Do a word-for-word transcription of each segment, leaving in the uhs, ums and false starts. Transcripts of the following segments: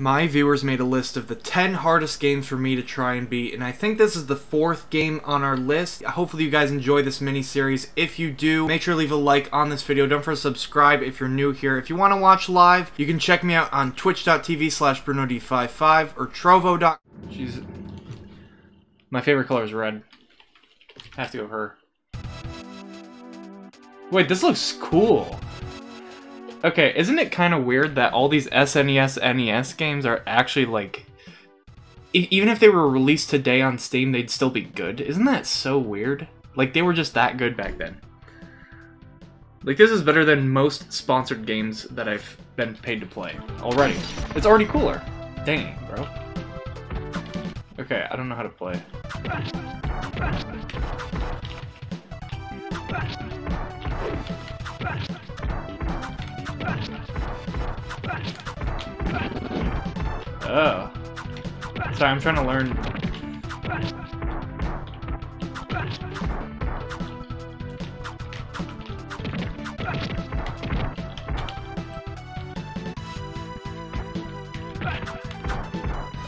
My viewers made a list of the ten hardest games for me to try and beat, and I think this is the fourth game on our list. Hopefully you guys enjoy this mini-series. If you do, make sure to leave a like on this video. Don't forget to subscribe if you're new here. If you want to watch live, you can check me out on twitch dot t v slash brunod fifty-five or trovo dot com. She's... My favorite color is red. I have to go her. Wait, this looks cool. Okay, isn't it kind of weird that all these S N E S, N E S games are actually, like... E even if they were released today on Steam, they'd still be good? Isn't that so weird? Like, they were just that good back then. Like, this is better than most sponsored games that I've been paid to play already. It's already cooler. Dang, bro. Okay, I don't know how to play. Oh. Sorry, I'm trying to learn.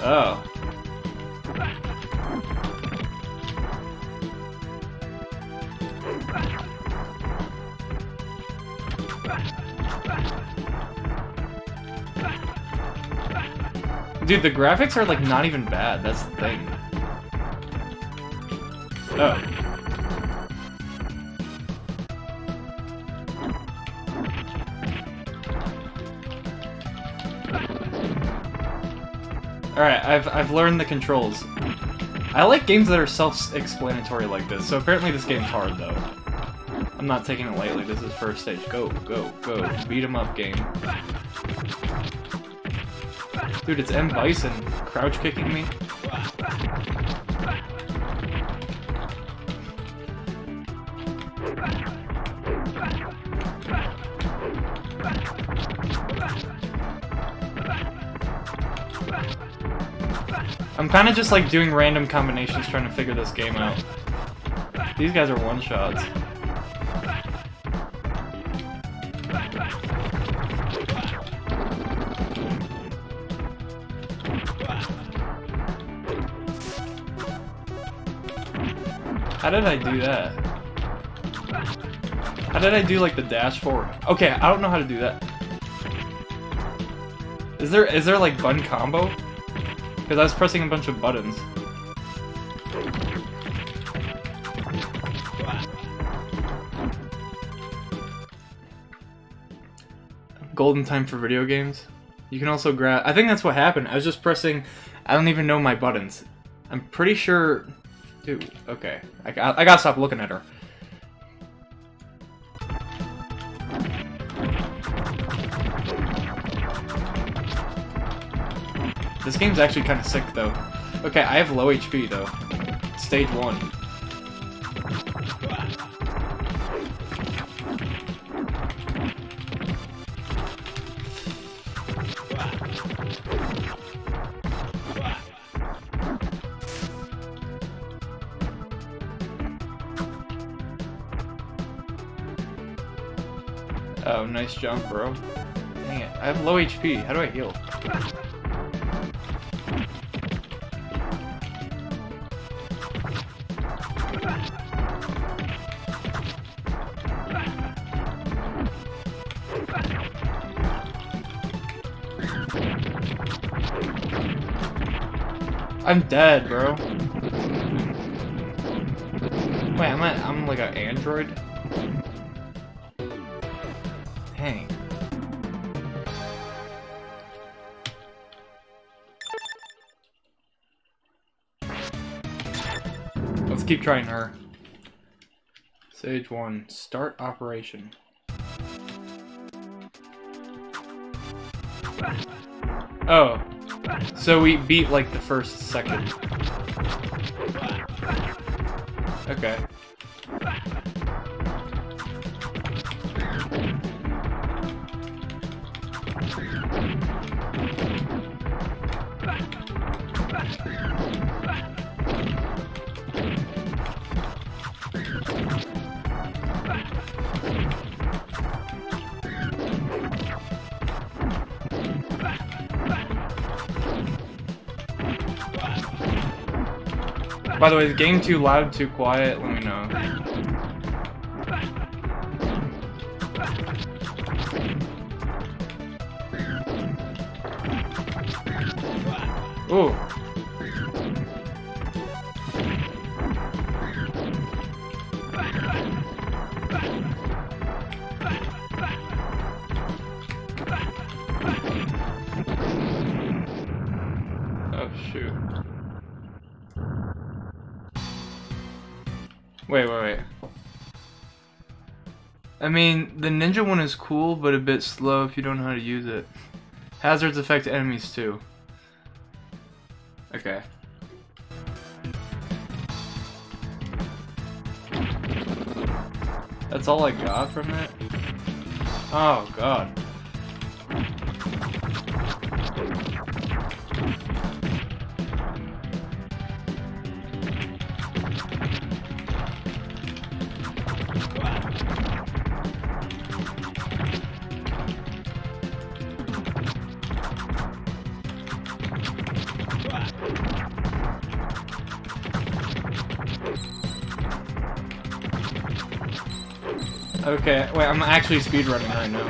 Oh. Dude, the graphics are, like, not even bad. That's the thing. Oh. Alright, I've, I've learned the controls. I like games that are self-explanatory like this, so apparently this game's hard, though. I'm not taking it lightly. This is first stage. Go, go, go. Beat 'em up game. Dude, it's M. Bison crouch kicking me. I'm kind of just like doing random combinations trying to figure this game out. These guys are one-shots. How did I do that? How did I do, like, the dash forward? Okay, I don't know how to do that. Is there, is there like, button combo? Because I was pressing a bunch of buttons. Golden time for video games. You can also grab... I think that's what happened. I was just pressing... I don't even know my buttons. I'm pretty sure... Dude, okay. I, I, I gotta stop looking at her. This game's actually kind of sick, though. Okay, I have low H P, though. Stage one. Oh, nice jump, bro. Dang it. I have low H P. How do I heal? I'm dead, bro. Wait, I'm, a, I'm like an android? Hang. Let's keep trying her. Stage one, start operation. Oh, so we beat like the first section. Okay. By the way, is the game too loud, too quiet? Let me know. Ooh. Oh, shoot. Wait, wait, wait. I mean, the ninja one is cool, but a bit slow if you don't know how to use it. Hazards affect enemies too. Okay. That's all I got from it? Oh, God. Okay, wait, I'm actually speedrunning right now.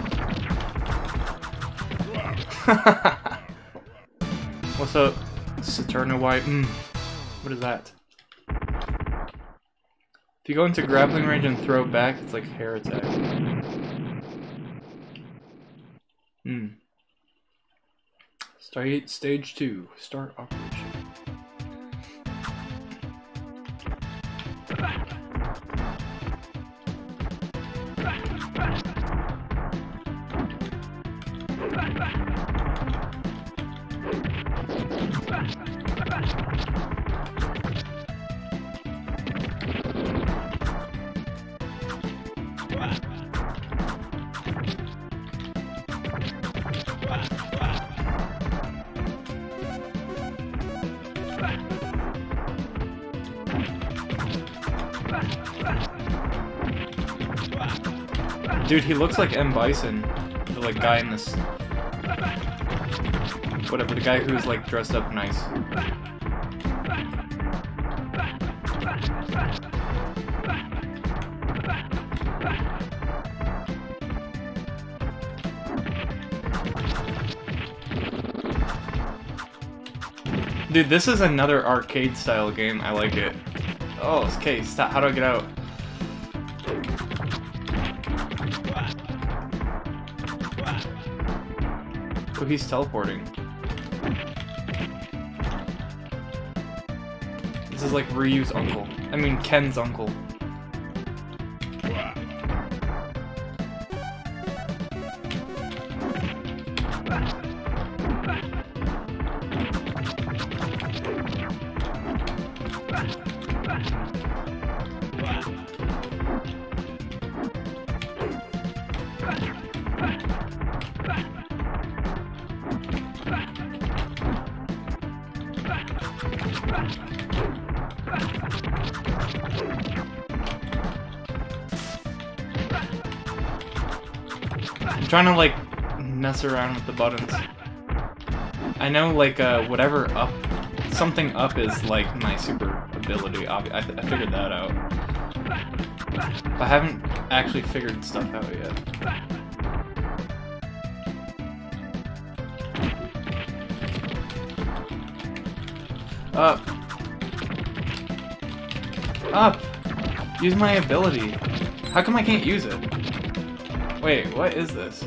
What's up? Saturna White. Mm. What is that? If you go into grappling range and throw back, it's like hair attack. Hmm. Start stage two. Start operation. Dude, he looks like M. Bison, the like guy in this, whatever, the guy who's like dressed up nice. Dude, this is another arcade style game. I like it. Oh, okay, stop. How do I get out? Oh, he's teleporting. This is like Ryu's uncle. I mean, Ken's uncle. I'm trying to like mess around with the buttons. I know like uh, whatever up, something up is like my super ability. I, I figured that out. But I haven't actually figured stuff out yet. Up. Up! Use my ability. How come I can't use it? Wait, what is this?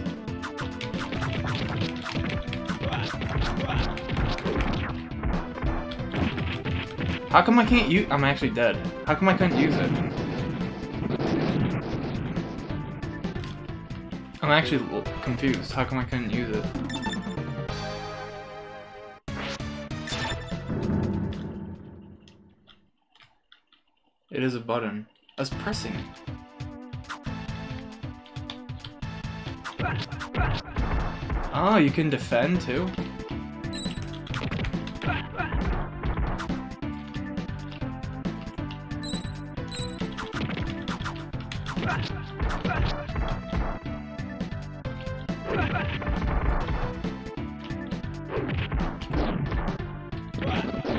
How come I can't use- I'm actually dead. How come I couldn't use it? I'm actually confused. How come I couldn't use it? It is a button. I was pressing it. Oh, you can defend too?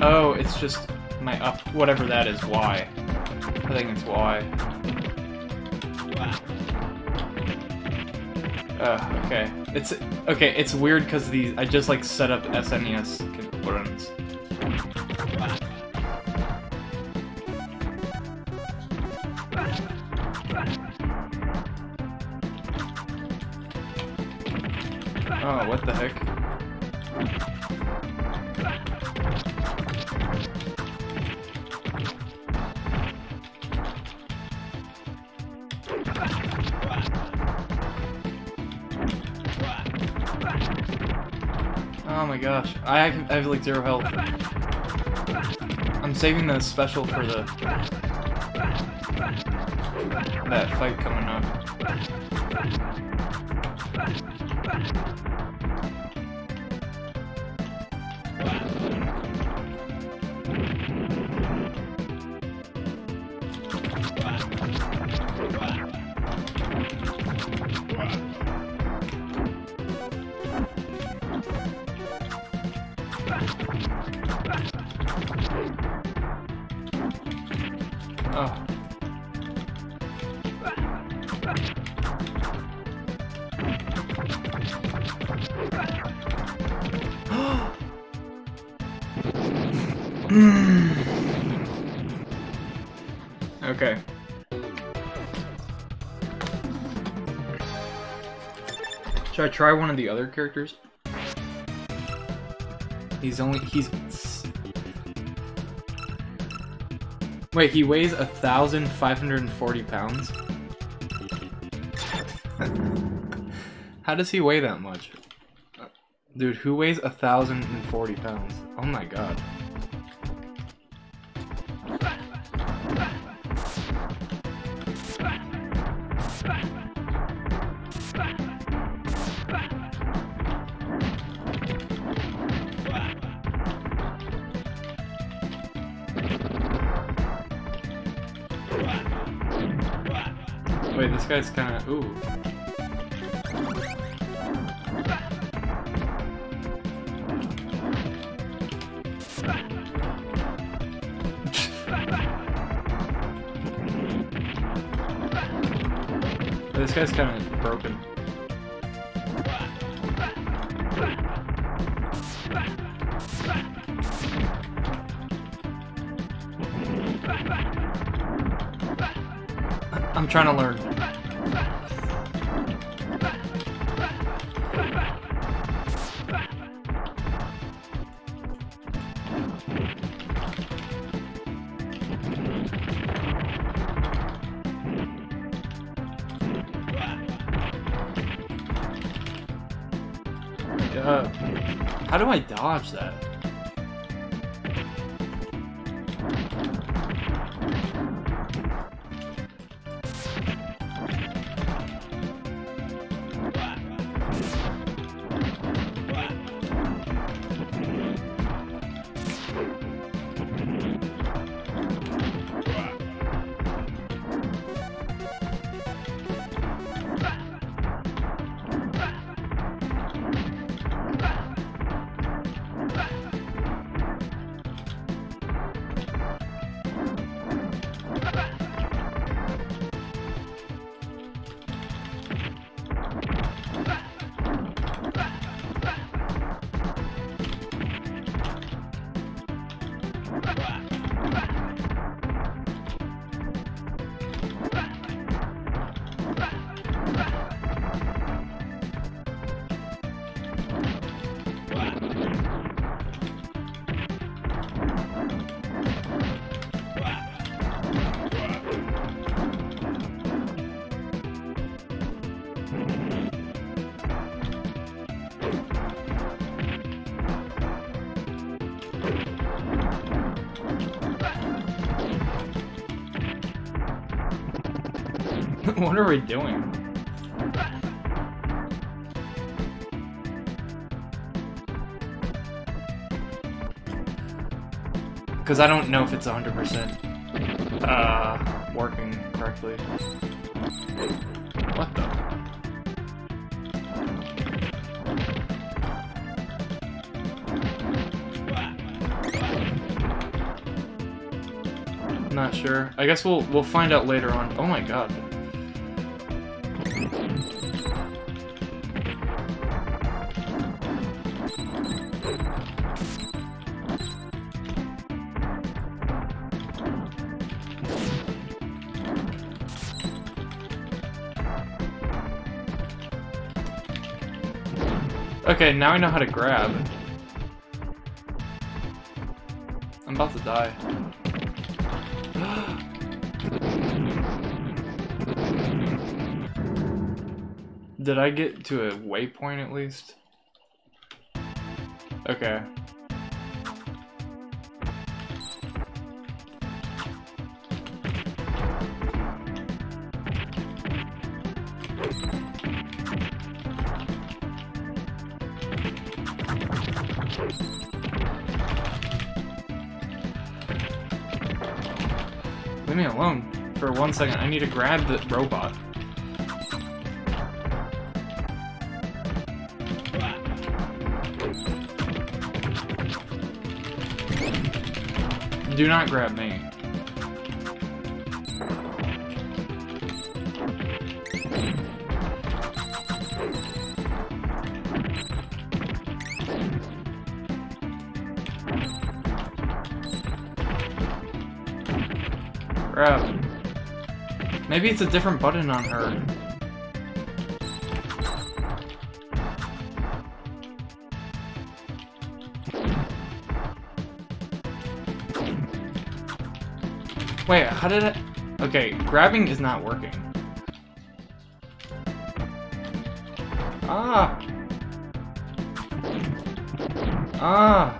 Oh, it's just my up, whatever that is, Y. I think it's Y. Uh, okay. It's, okay, it's weird because these, I just like set up S N E S components. Oh, what the heck? Oh my gosh, I have, I have like zero health. I'm saving the special for the that fight coming Okay. Should I try one of the other characters? He's only- he's... Wait, he weighs one thousand five hundred forty pounds? How does he weigh that much? Dude, who weighs one thousand forty pounds? Oh my god. Wait, this guy's kinda... ooh. This guy's kinda broken. I'm trying to learn. Uh, how do I dodge that? What are we doing? Because I don't know if it's one hundred percent uh, working correctly. What the? I'm not sure. I guess we'll we'll find out later on. Oh my god. Okay, now I know how to grab. I'm about to die. Did I get to a waypoint at least? Okay. Leave me alone for one second. I need to grab the robot. Do not grab me. Crap. Maybe it's a different button on her. Wait, how did I... Okay, grabbing is not working. Ah! Ah!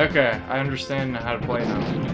Okay, I understand how to play now.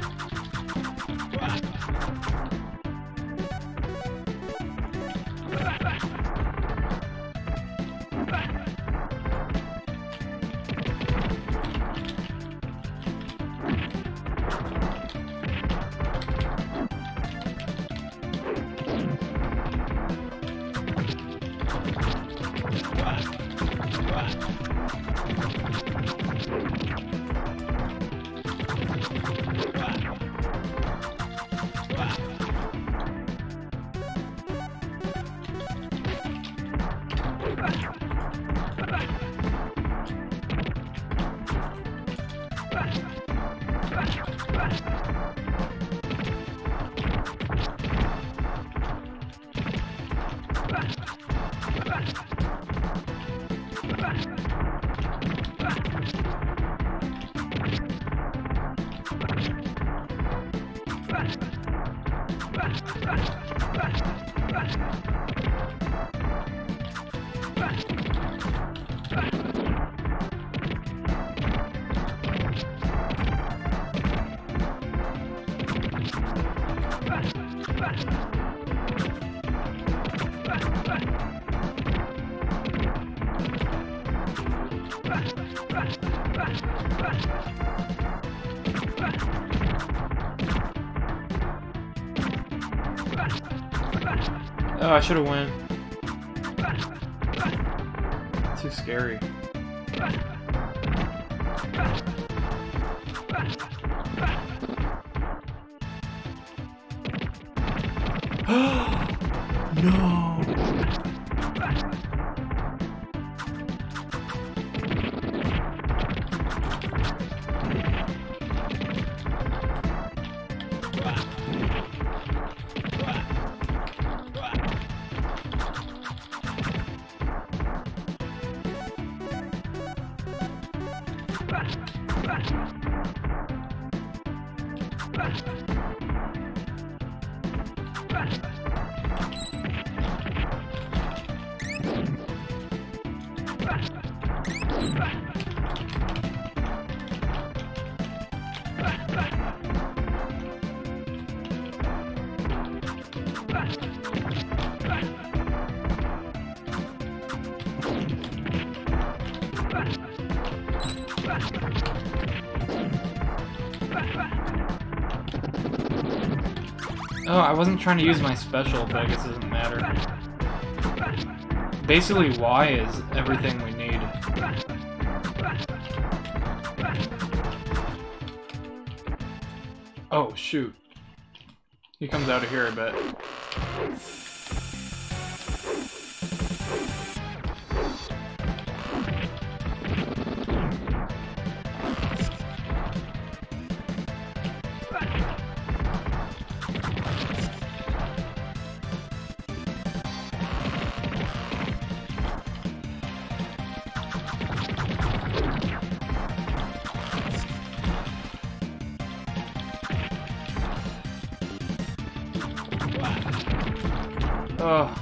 Oh, I should have went. Too scary. No. Oh, I wasn't trying to use my special, but I guess it doesn't matter. Basically, Y is everything we need. Oh, shoot. He comes out of here a bit. Oh.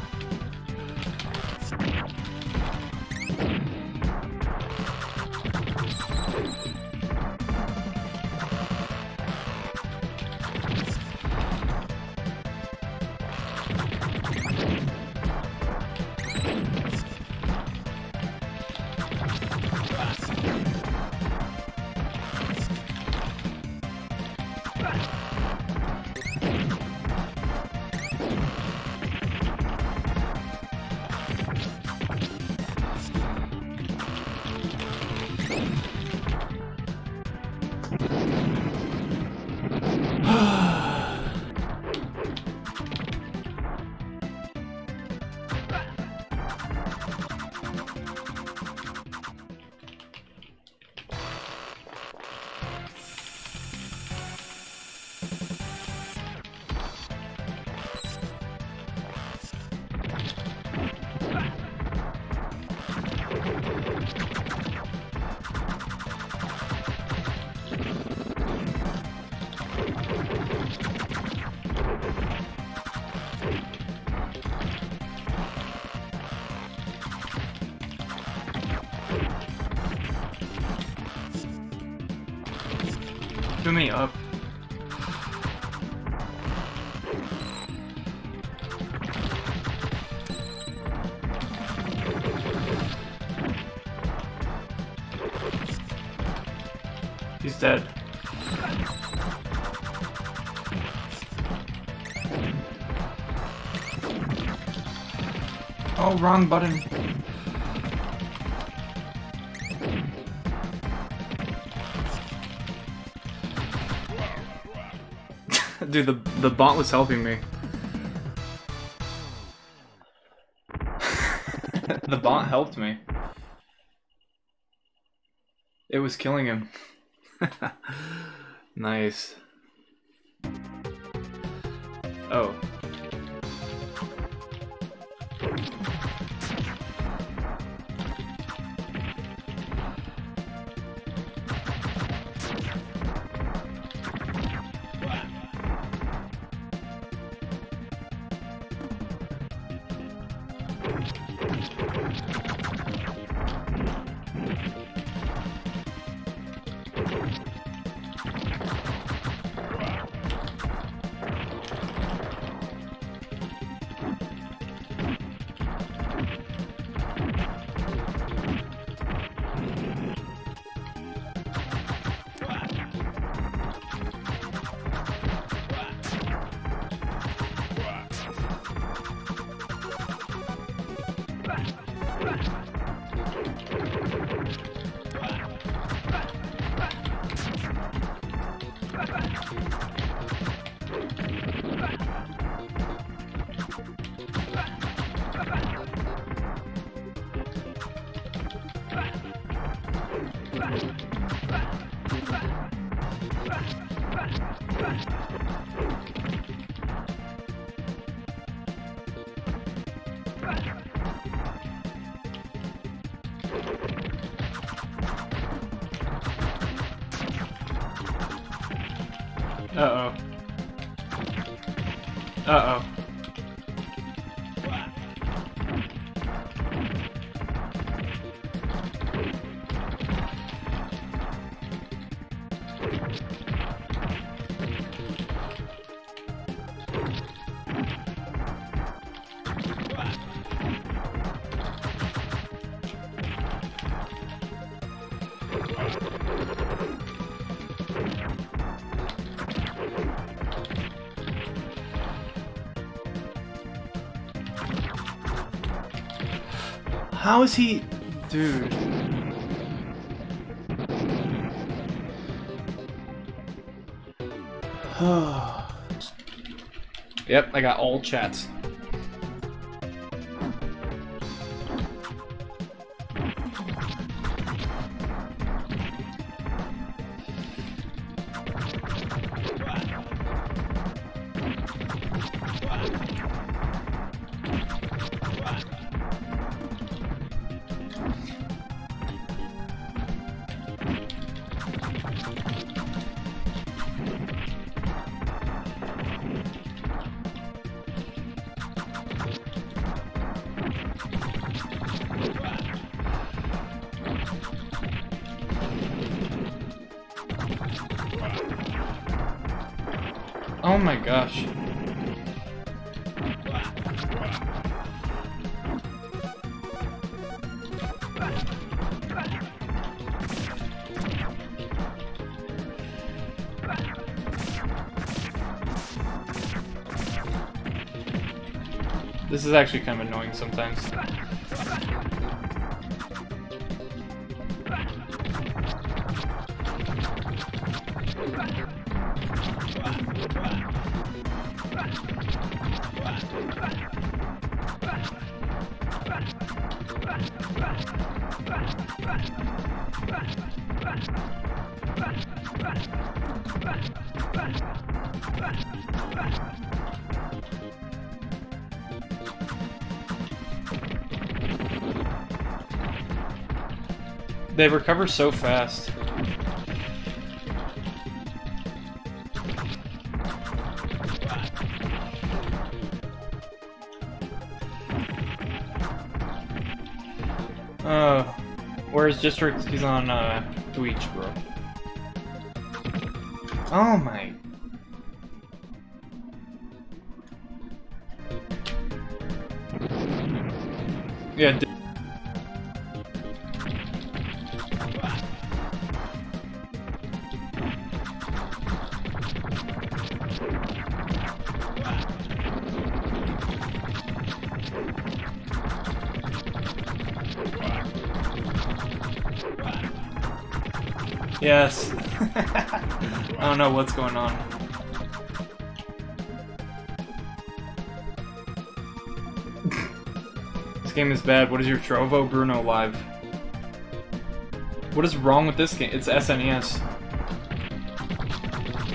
Give me up. He's dead. Oh, wrong button. Dude, the, the bot was helping me. The bot helped me. It was killing him. Nice. Oh. Uh-oh. Uh-oh. How is he... Dude... Yep, I got all chats. Oh my gosh. This is actually kind of annoying sometimes. They recover so fast. Uh, where's District? He's on uh, Twitch, bro. Oh my. Yeah. Yes. I don't know what's going on. This game is bad. What is your Trovo Bruno live? What is wrong with this game? It's S N E S.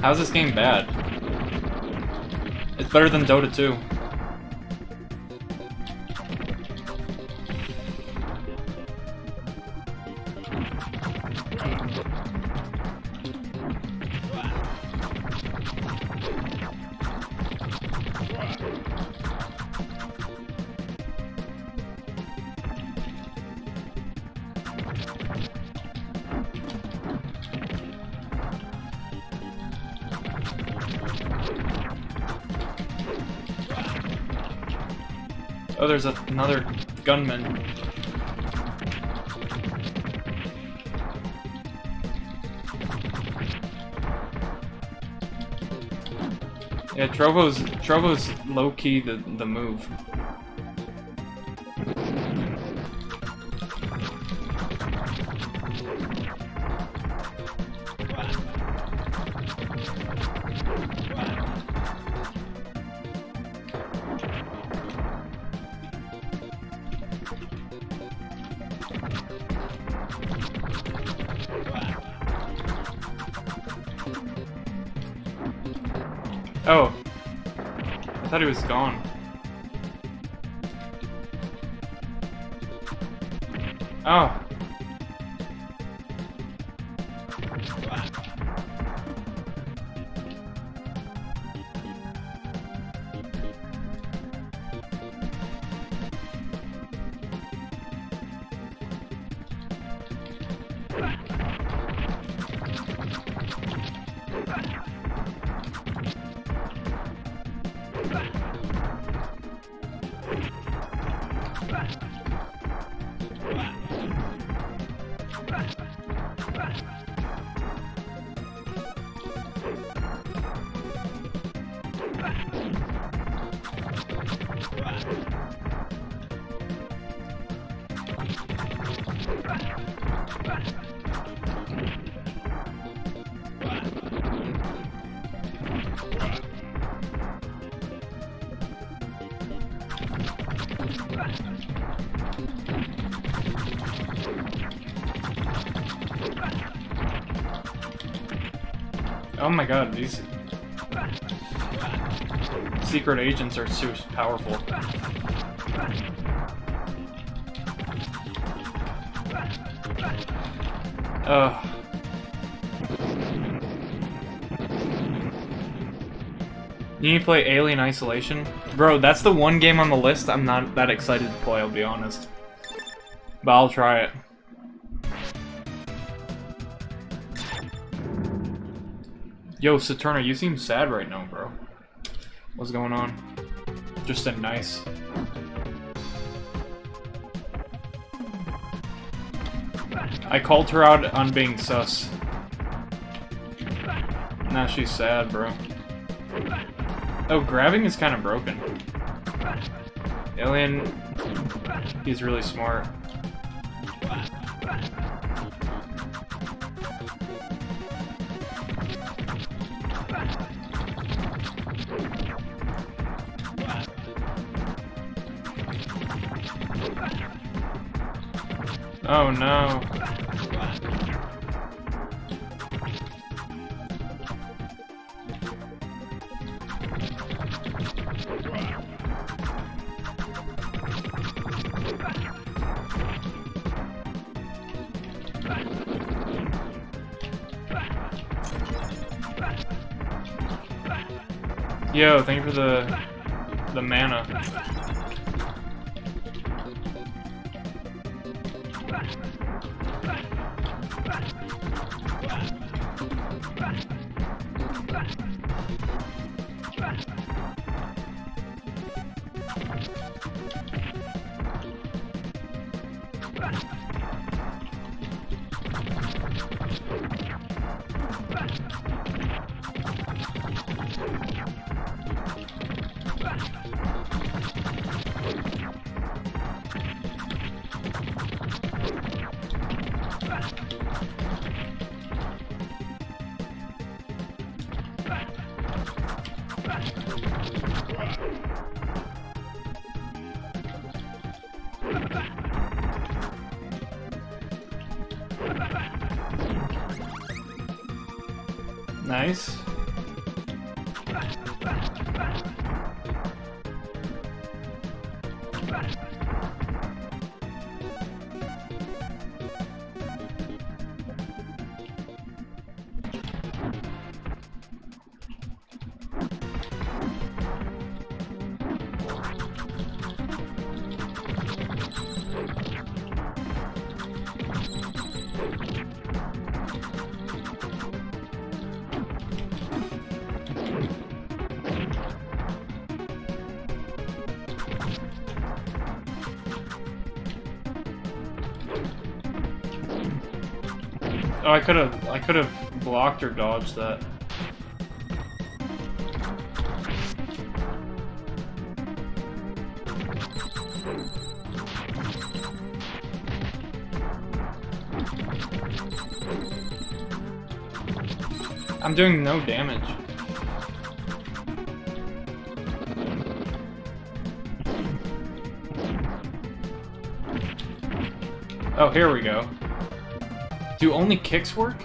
How's this game bad? It's better than Dota two. Oh, there's a, another gunman. Yeah, Trovo's Trovo's low key the the move. Oh, I thought he was gone. Oh. Wow. Oh my god, these secret agents are so powerful. Ugh. You need to play Alien Isolation? Bro, that's the one game on the list I'm not that excited to play, I'll be honest. But I'll try it. Yo, Saturna, you seem sad right now, bro. What's going on? Just a nice... I called her out on being sus. Now she's sad, bro. Oh, grabbing is kind of broken. Alien, he's really smart. Oh no. Yo, thank you for the the mana. Nice. Oh, I could have, I could have blocked or dodged that. I'm doing no damage. Oh, here we go. Do only kicks work?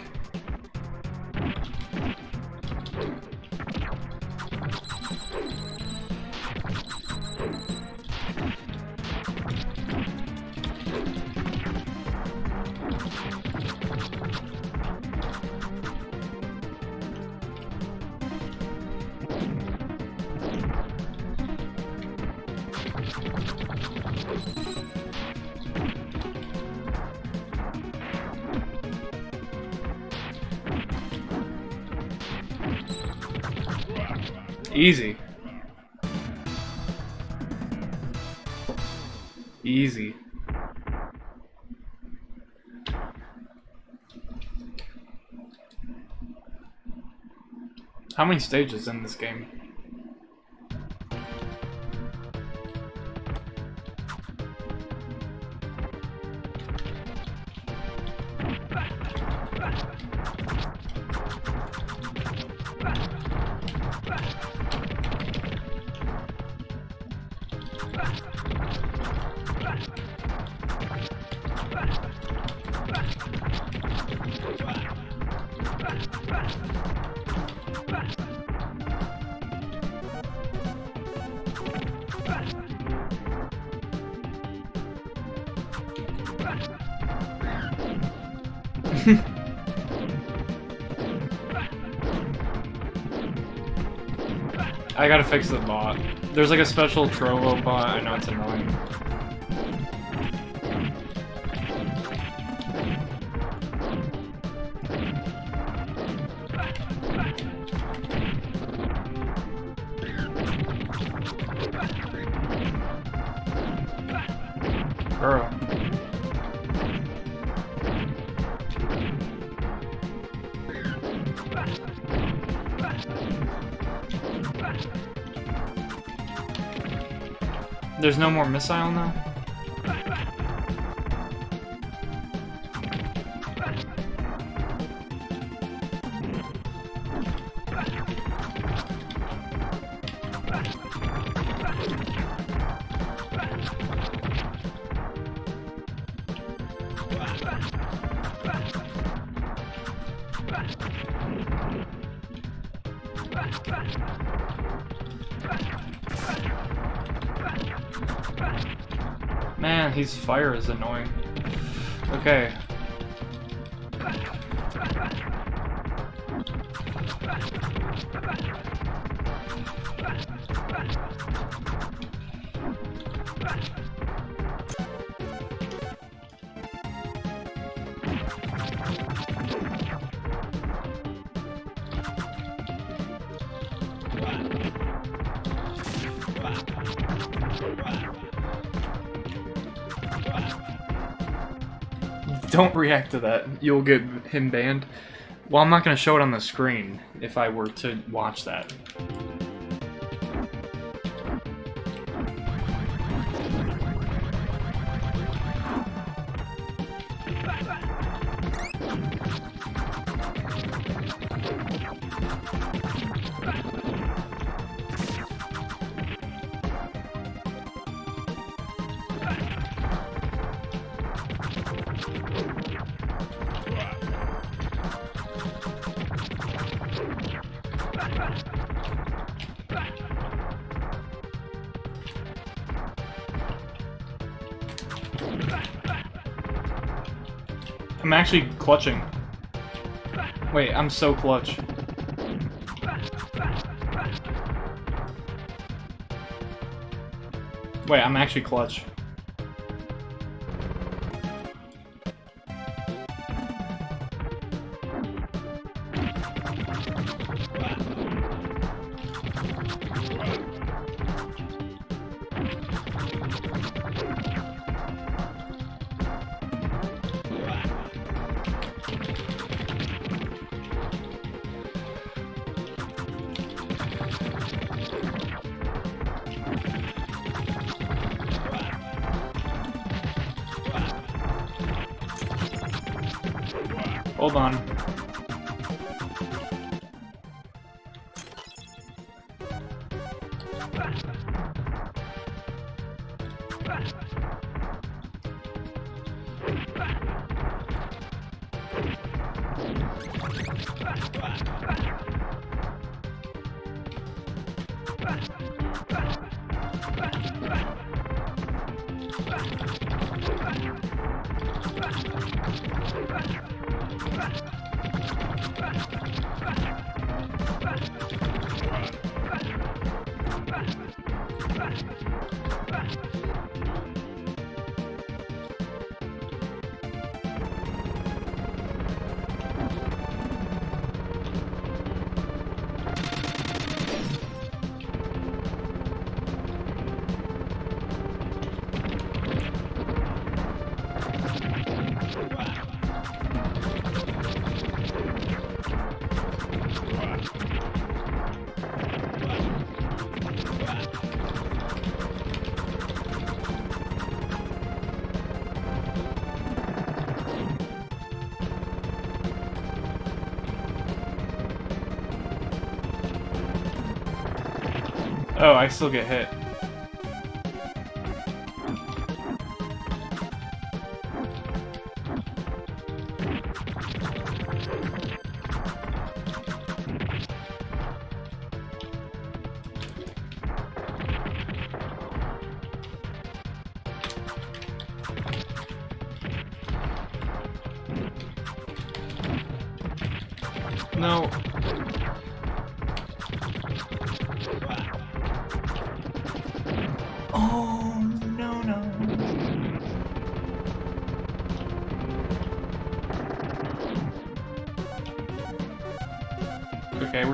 Easy. Easy. How many stages in this game? I gotta fix the bot. There's like a special Trovo bot, I know it's annoying. There's no more missile now? Man, his fire is annoying. Okay. Don't react to that. You'll get him banned. Well, I'm not going to show it on the screen if I were to watch that. I'm actually clutching. Wait, I'm so clutch. Wait, I'm actually clutch. Hold on. Oh, I still get hit. No.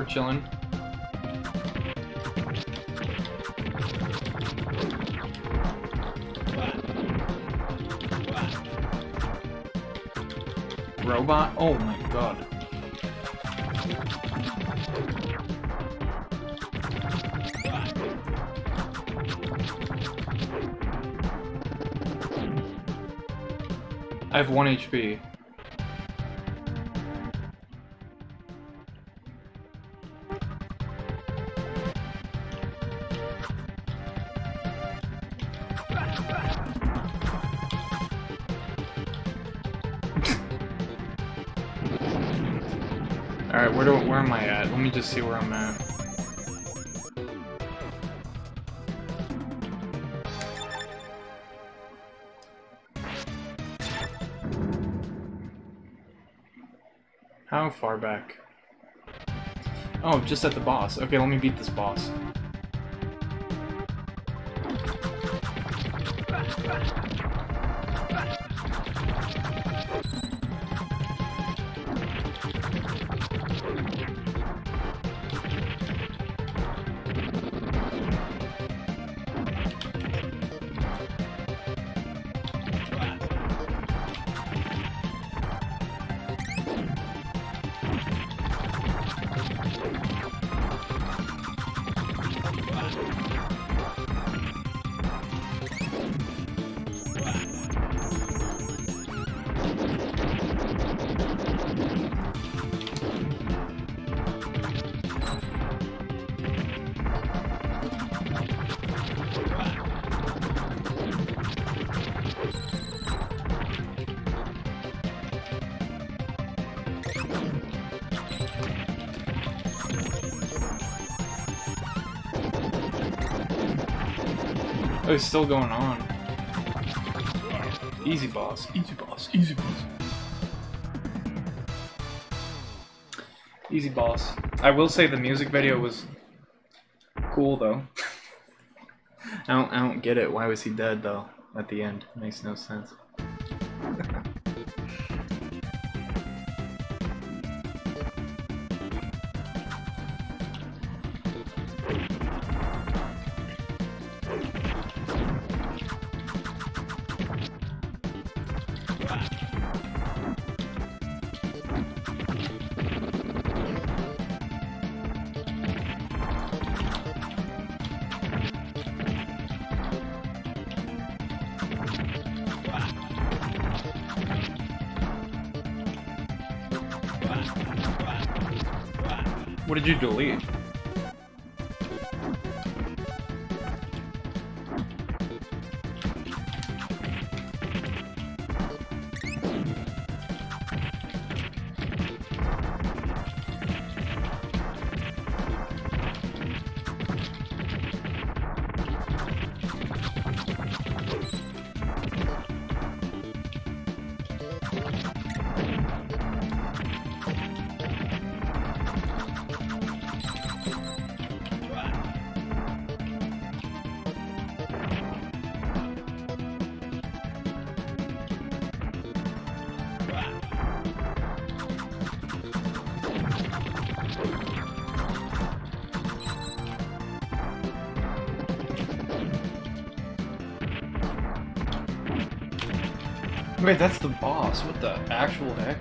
chilling. Robot? Oh my god. I have one H P. Alright, where do where am I at? Let me just see where I'm at. How far back? Oh, just at the boss. Okay, let me beat this boss. Oh, it's still going on. Easy boss, easy boss, easy boss. Easy boss. I will say the music video was cool though. I don't I don't get it. Why was he dead though at the end? Makes no sense. What did you delete? Wait, that's the boss. What the actual heck?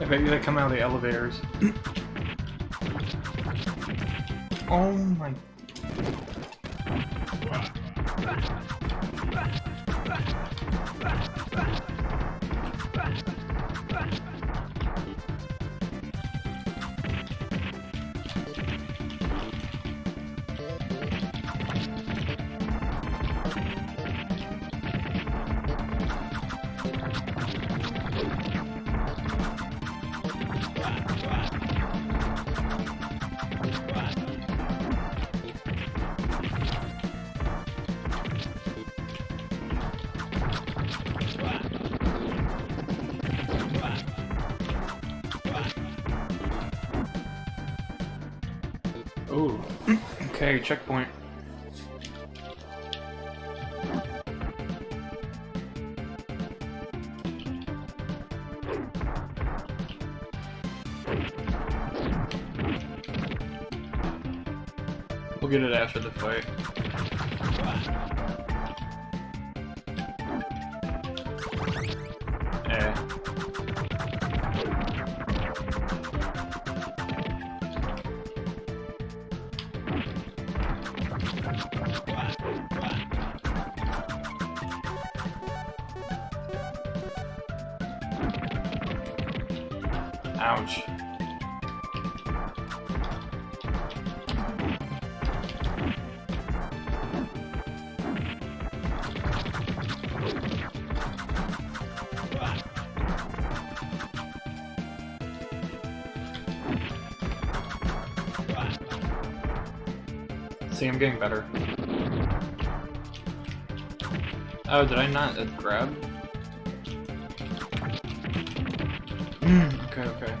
Yeah, maybe they come out of the elevators. Oh my... Ooh. Okay, checkpoint. We'll get it after the fight. Ouch. See, I'm getting better. Oh, did I not uh, grab? Okay, okay.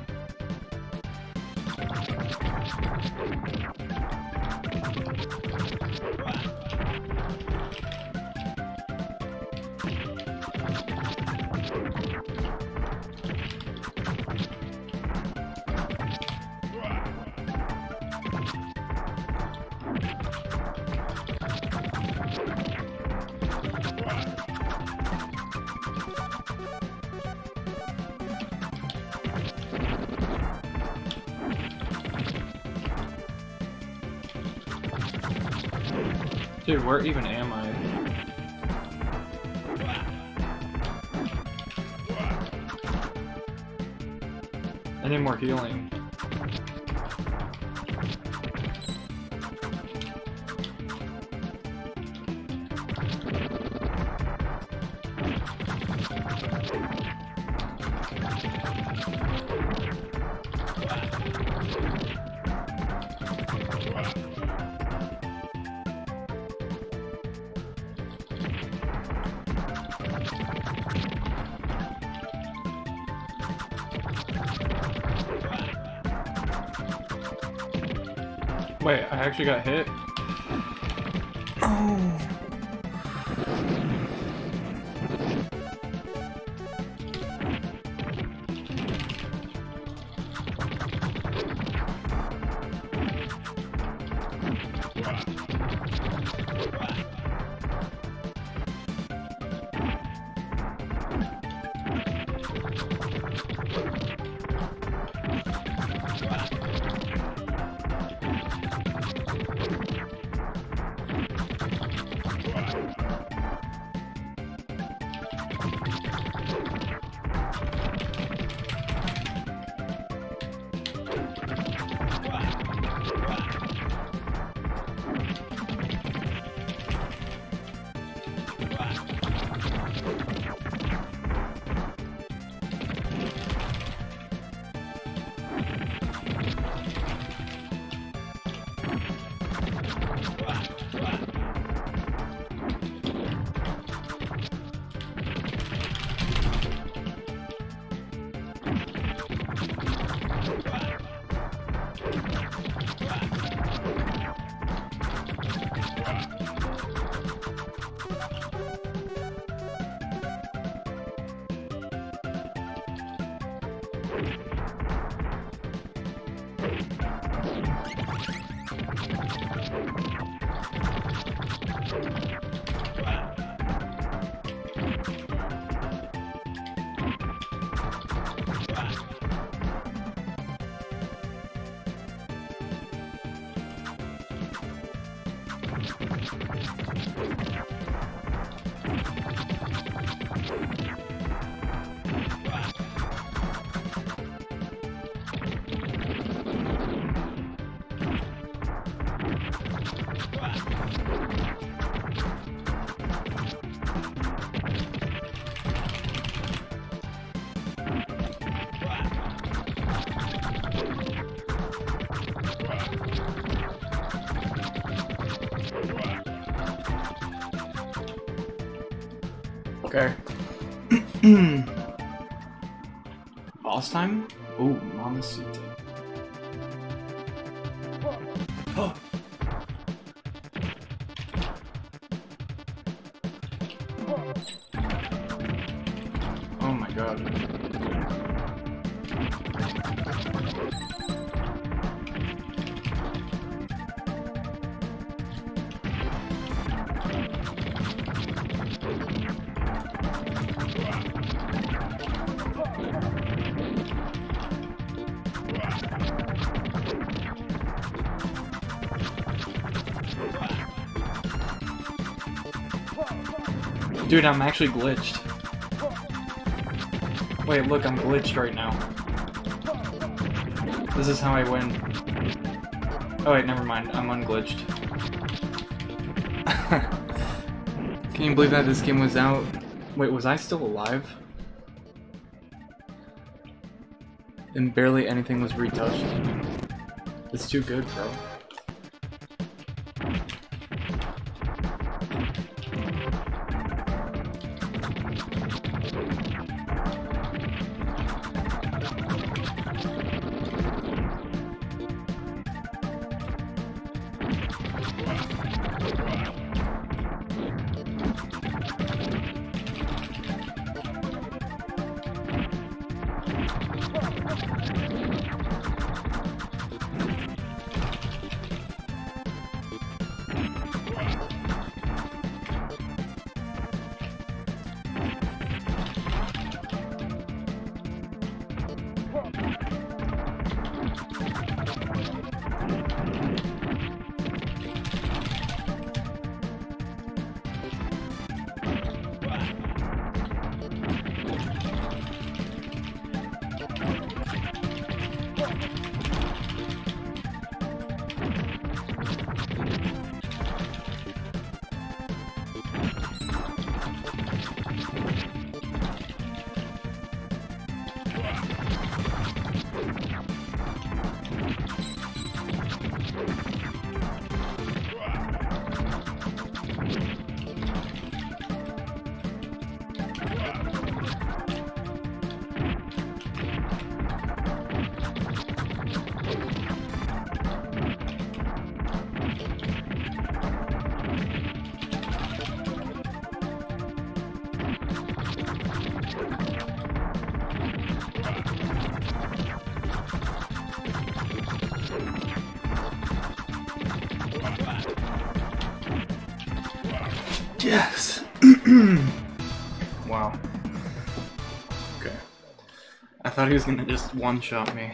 Dude, where even am I? I need more healing. Wait, I actually got hit? Oh. Wow. Okay. Boss time? Oh, Mamacita. Oh. Oh my god. Dude, I'm actually glitched. Wait, look, I'm glitched right now. This is how I win. Oh wait, never mind. I'm unglitched. Can you believe that this game was out? Wait, was I still alive? And barely anything was retouched. It's too good, bro. Yes. Wow. Okay. I thought he was gonna just one-shot me.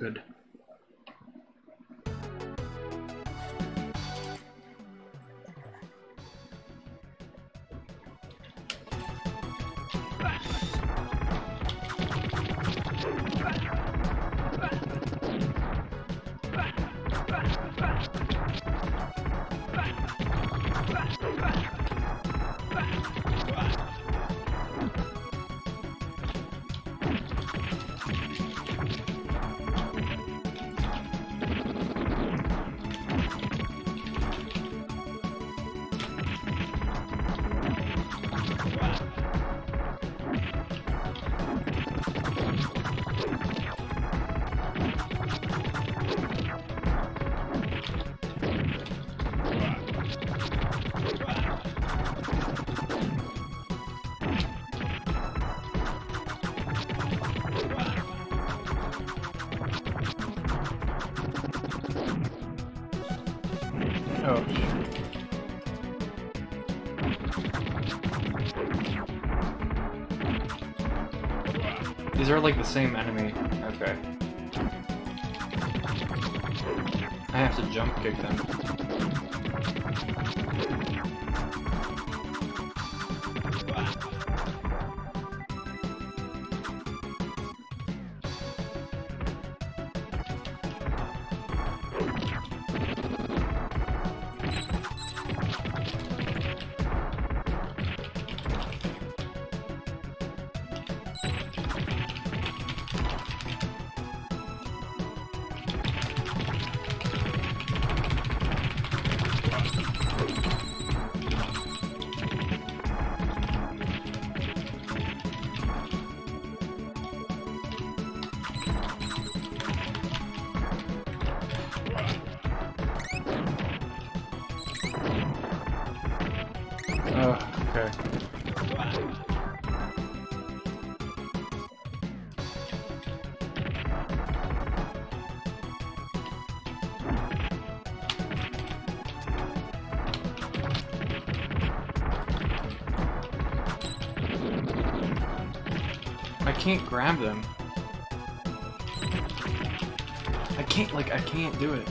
Good. These are like the same enemy. Okay. I have to jump kick them. Oh, okay. I can't grab them. I can't, like, I can't do it.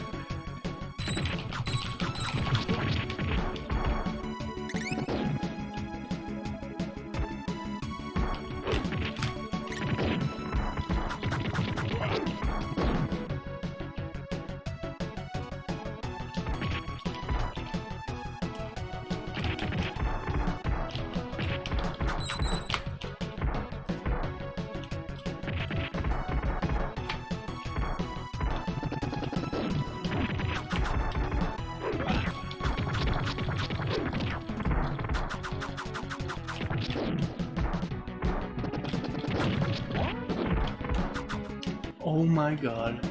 Oh my god.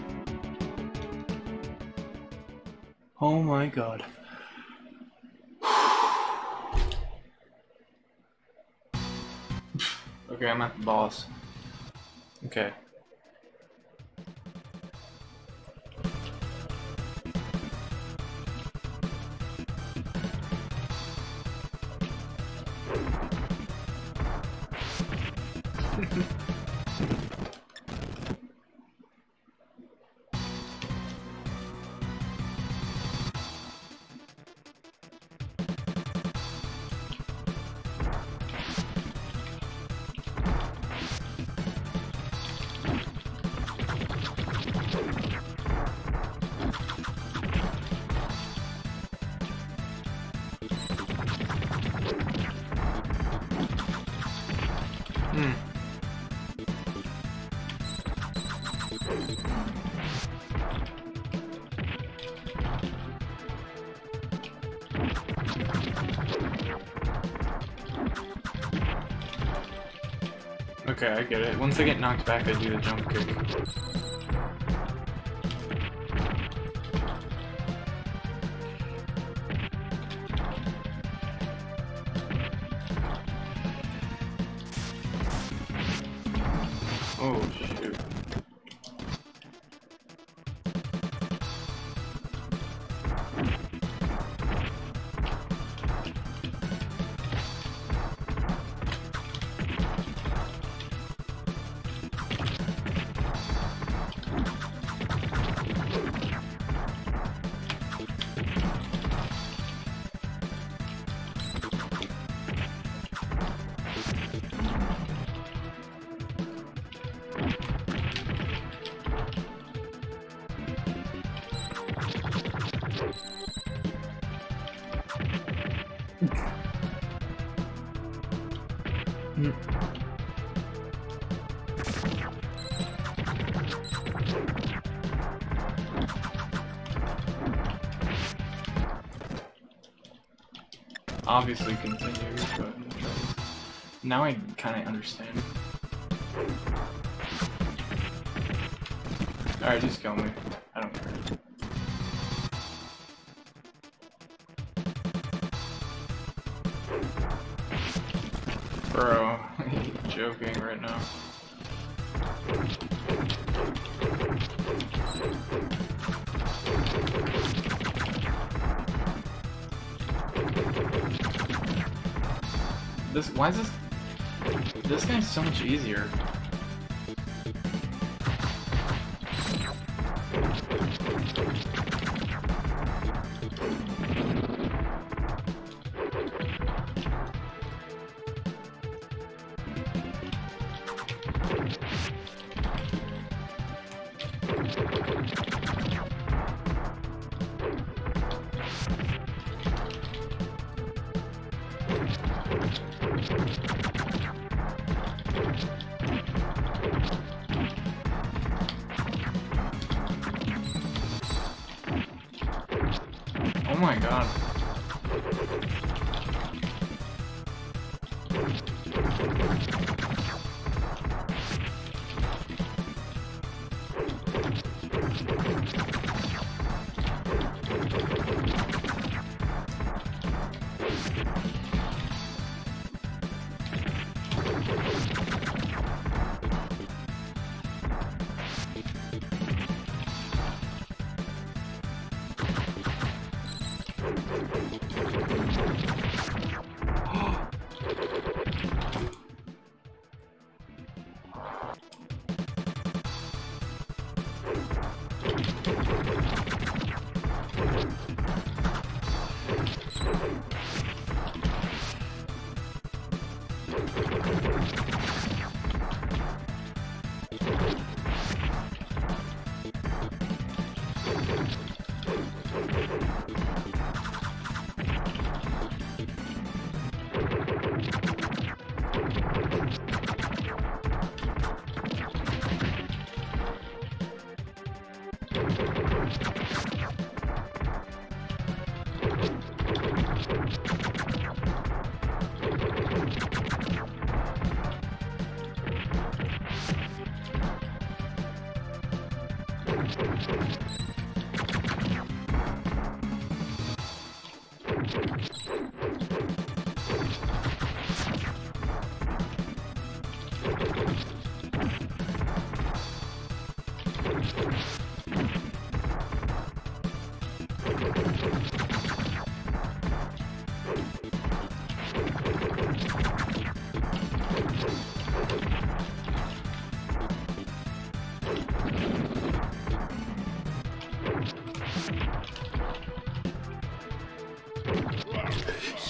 Oh my god. Okay, I'm at the boss. Okay. Okay, I get it. Once I get knocked back, I do the jump kick. Oh, shoot. Obviously continues, but now I kind of understand. Alright, just kill me. I don't care. Bro, you're joking right now. This, why is this, this guy's so much easier. Oh my god.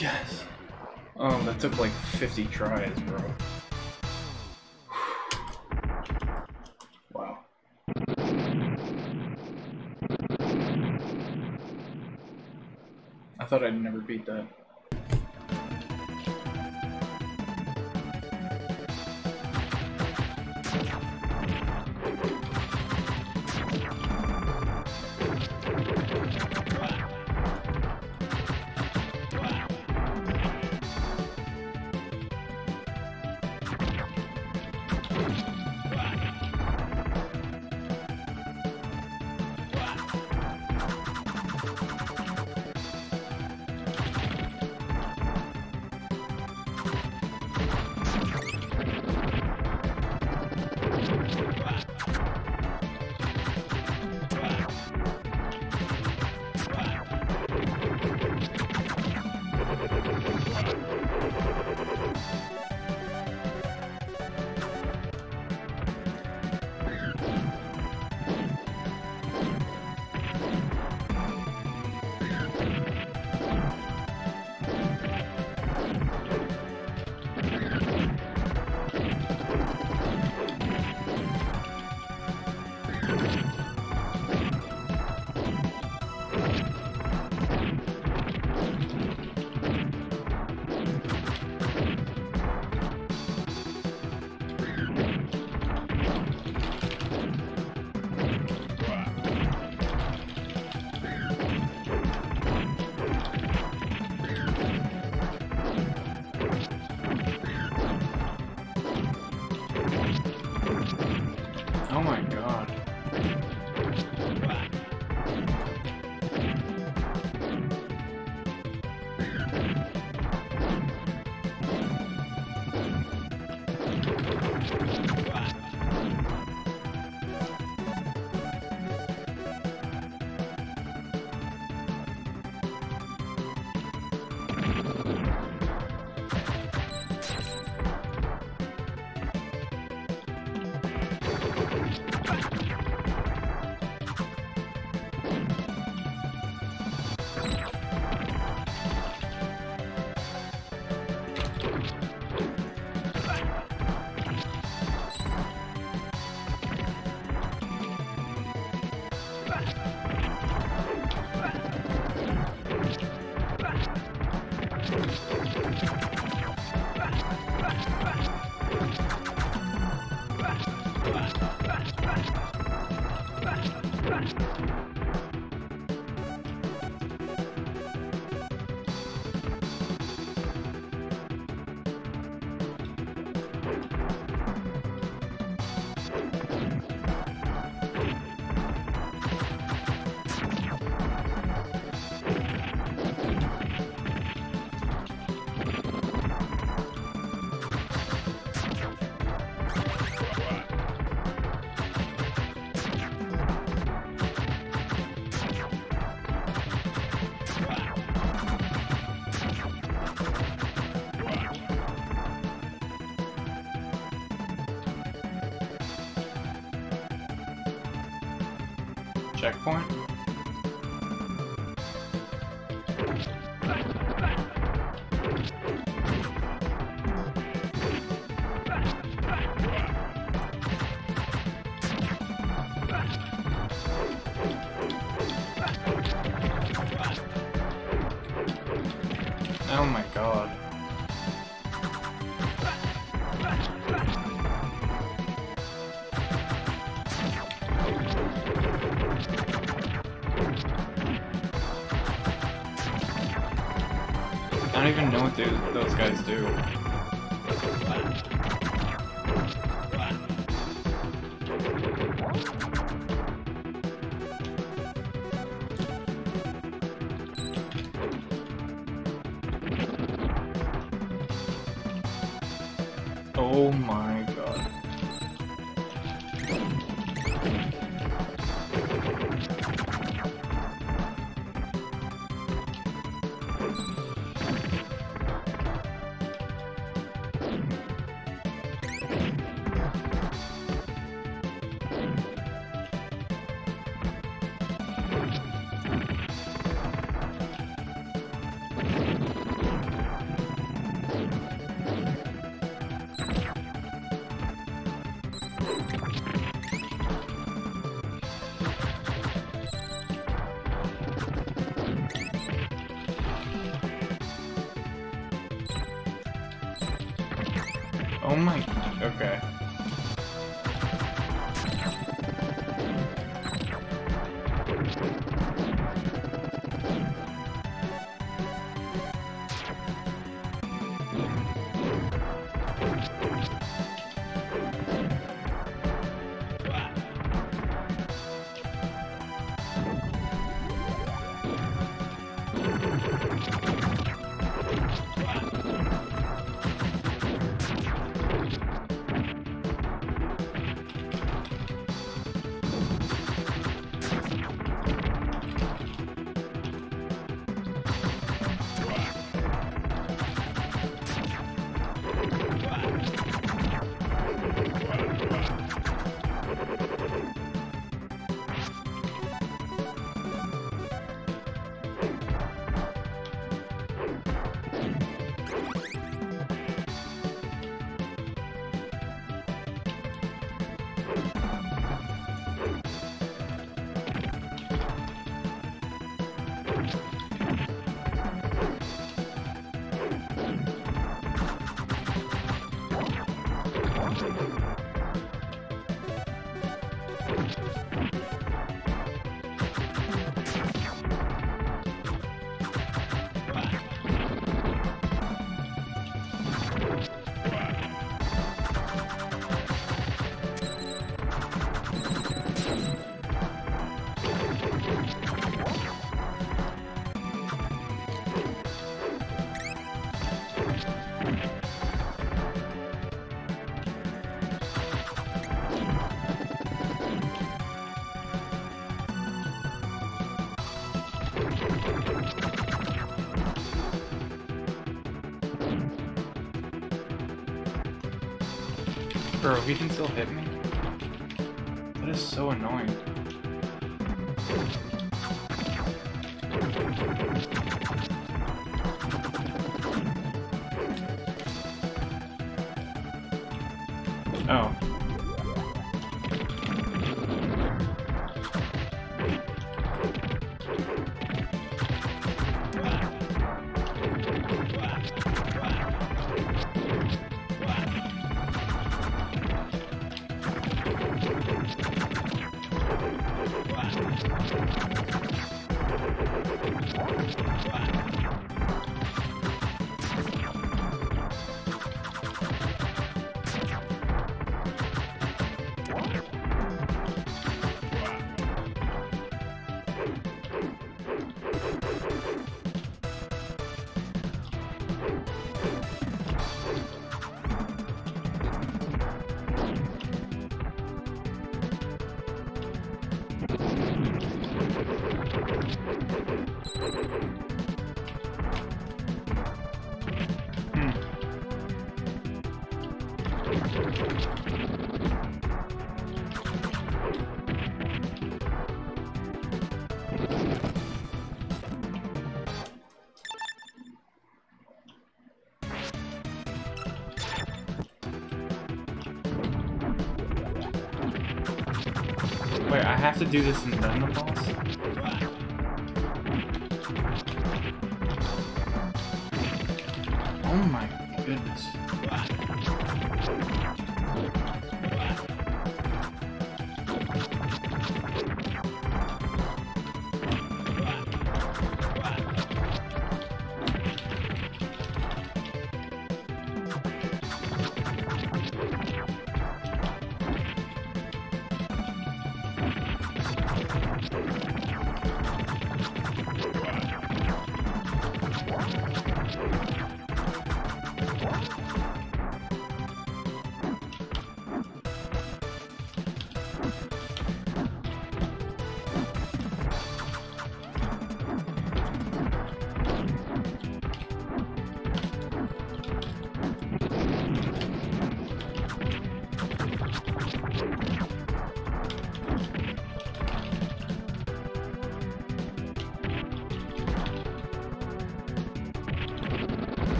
Yes! Oh, that took like fifty tries, bro. Wow. I thought I'd never beat that. Checkpoint. don't even know what they, those guys do. Oh my god. Oh my, okay. Bro, he can still hit me? That is so annoying. Oh. Wait, I have to do this in random balls? Oh my goodness.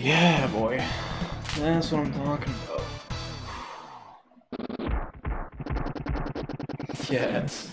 Yeah, boy. That's what I'm talking about. Yes.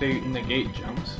They negate jumps.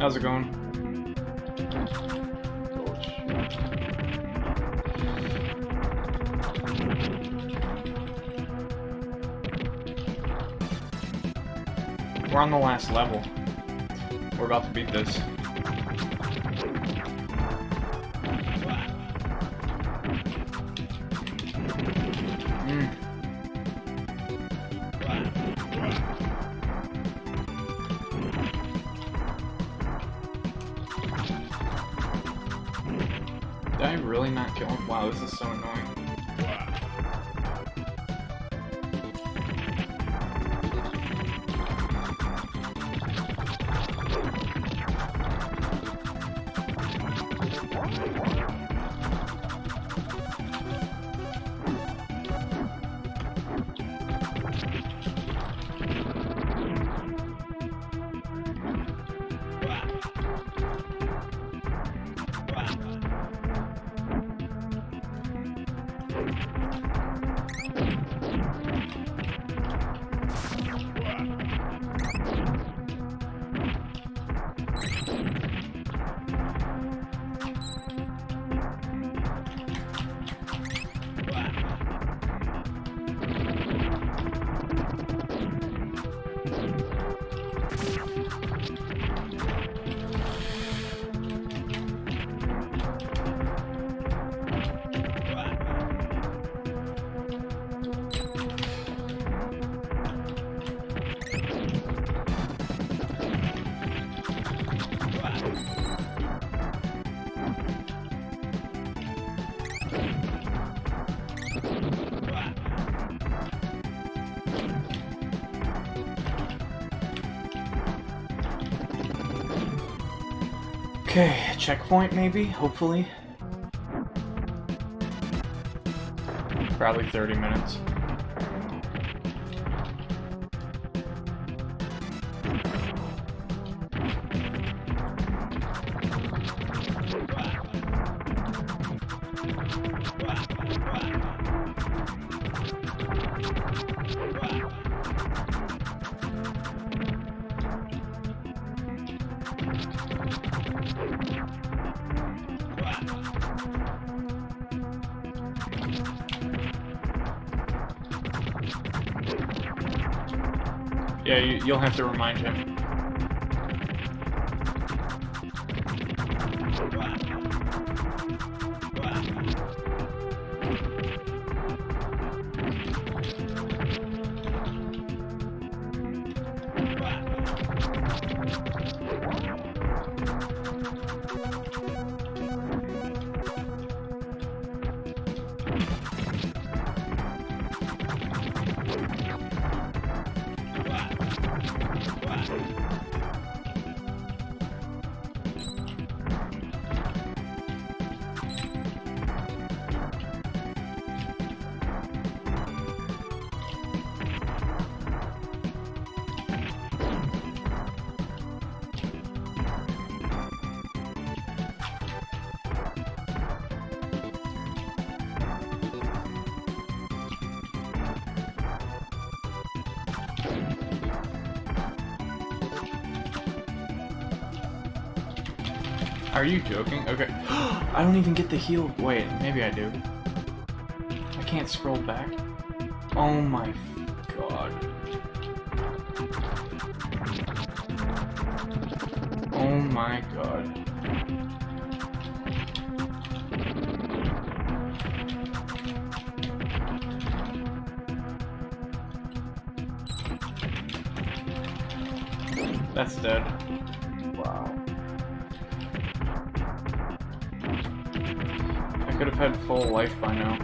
How's it going? We're on the last level. We're about to beat this. Wow, this is so annoying. Okay, checkpoint maybe, hopefully. Probably thirty minutes. Yeah, you, you'll have to remind him. Are you joking? Okay. I don't even get the heal. Wait, maybe I do. I can't scroll back. Oh my god. Oh my god. That's dead. Wow. I could have had full life by now.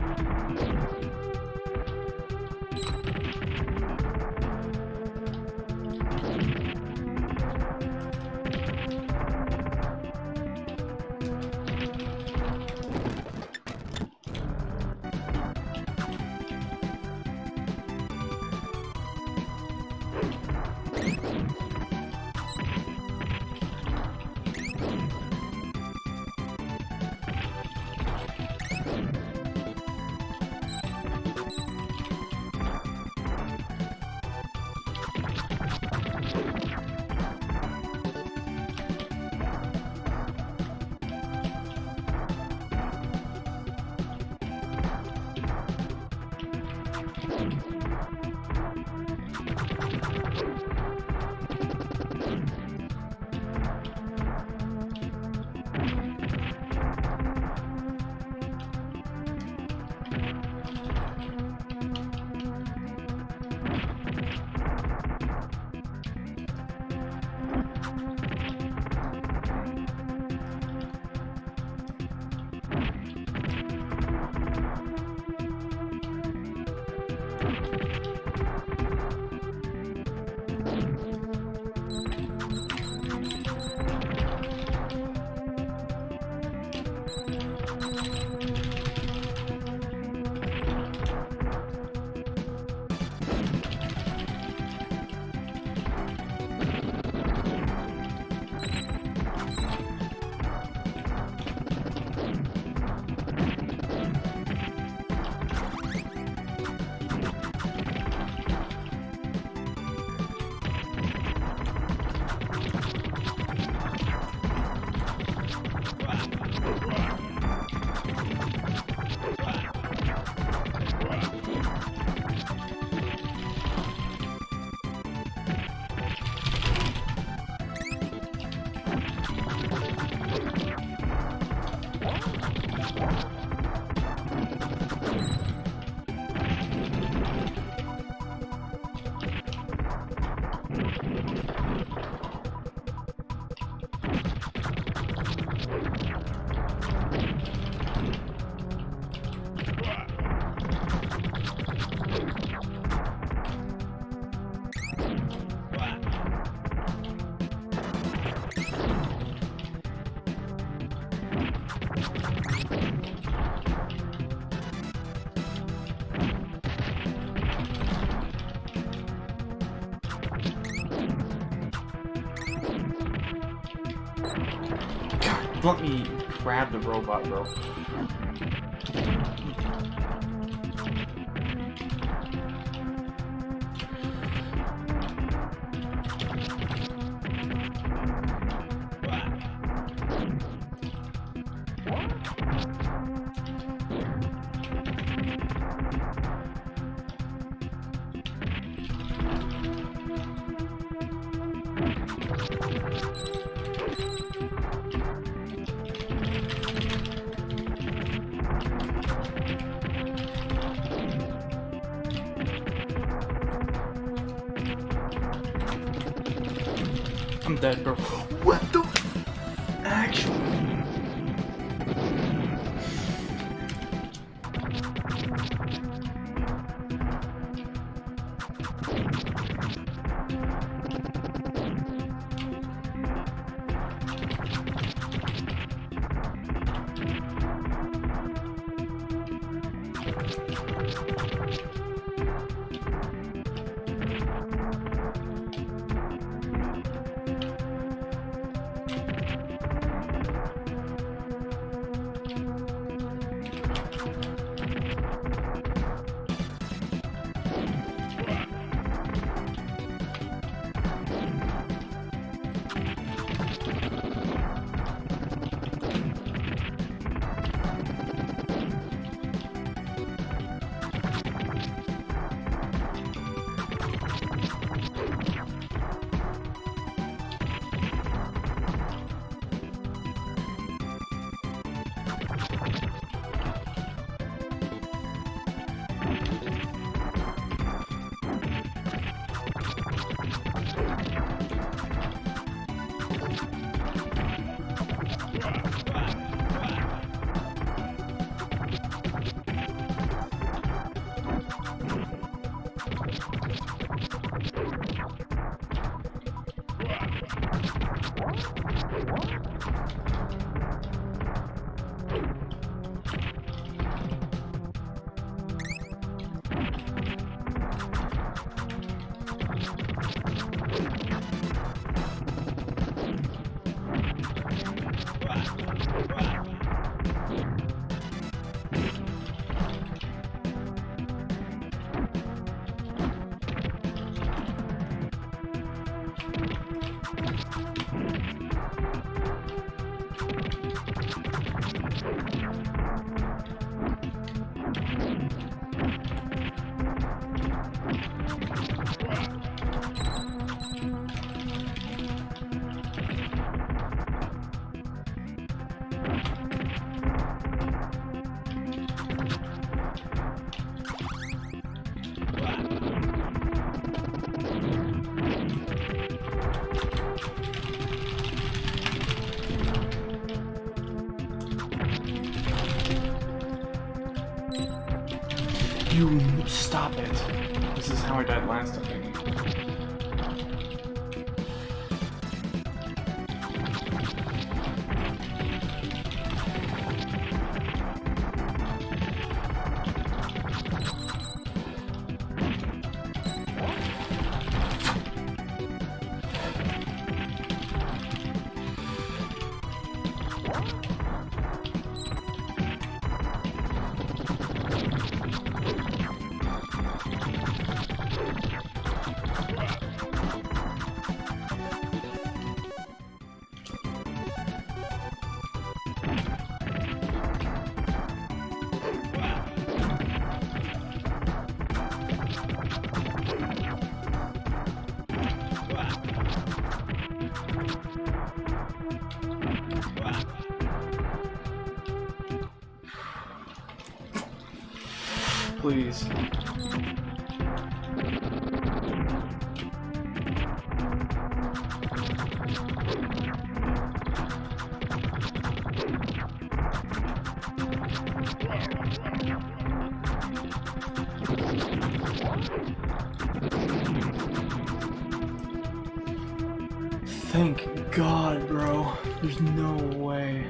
Let me grab the robot, bro. Dead, bro. What the actual? Please. Thank God, bro. There's no way.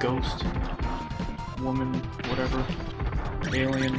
Ghost, woman, whatever, alien.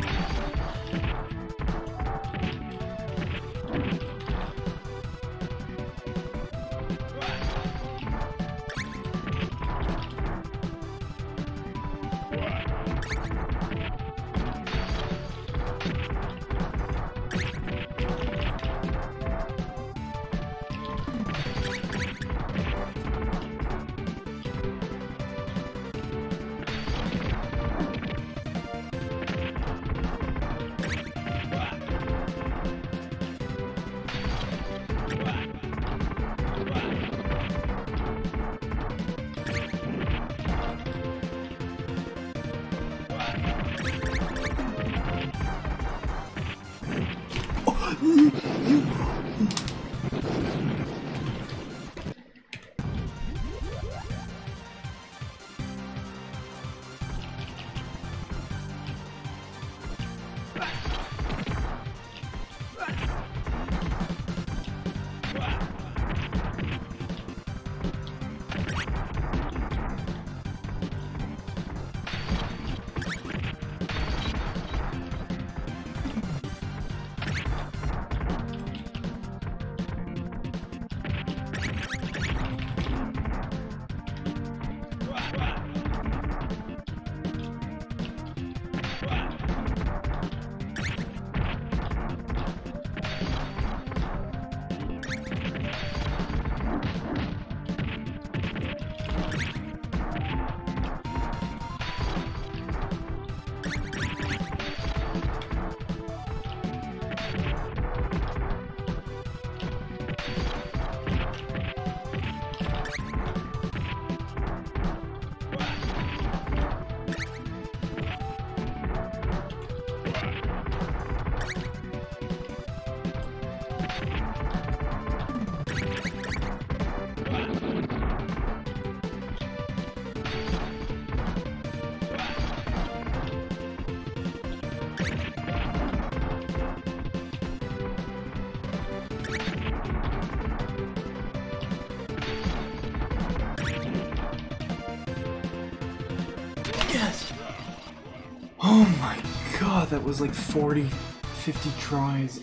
That was like forty, fifty tries,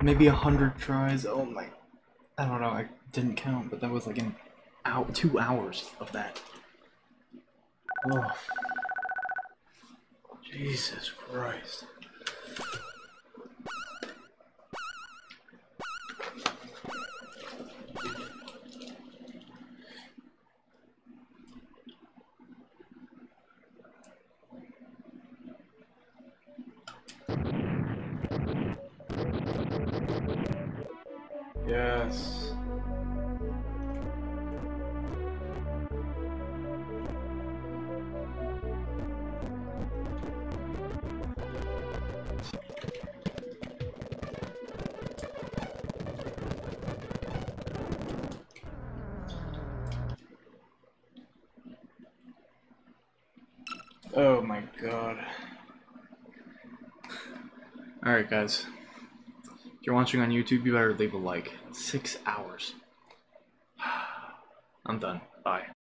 maybe a hundred tries. Oh my, I don't know, I didn't count, but that was like an out two hours of that. Oh, Jesus Christ. Yes. Oh my God. All right, guys. If you're watching on YouTube, you better leave a like. Six hours. I'm done. Bye.